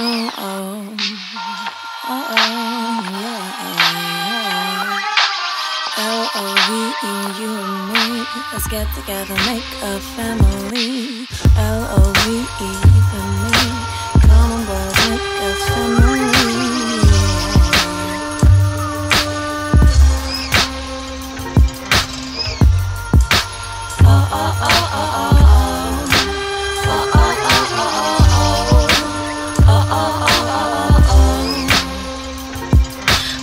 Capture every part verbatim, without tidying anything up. Oh, oh, oh, oh, yeah, yeah. Oh, oh, we, you and me, let's get together, make a family. L O V E and me, come on, boys, make a family. Oh, oh, oh, oh, oh.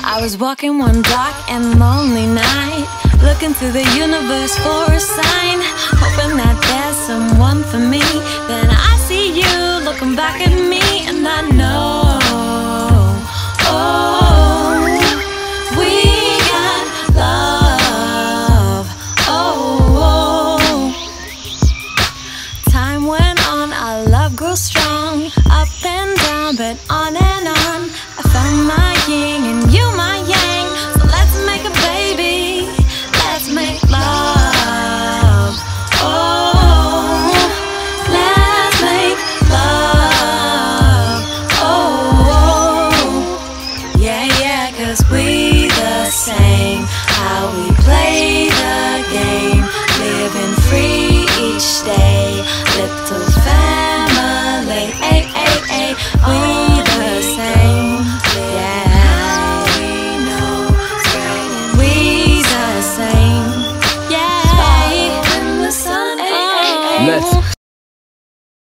I was walking one dark and lonely night, looking to the universe for a sign, hoping that there's someone for me. Then I see you looking back at me, and I know, oh,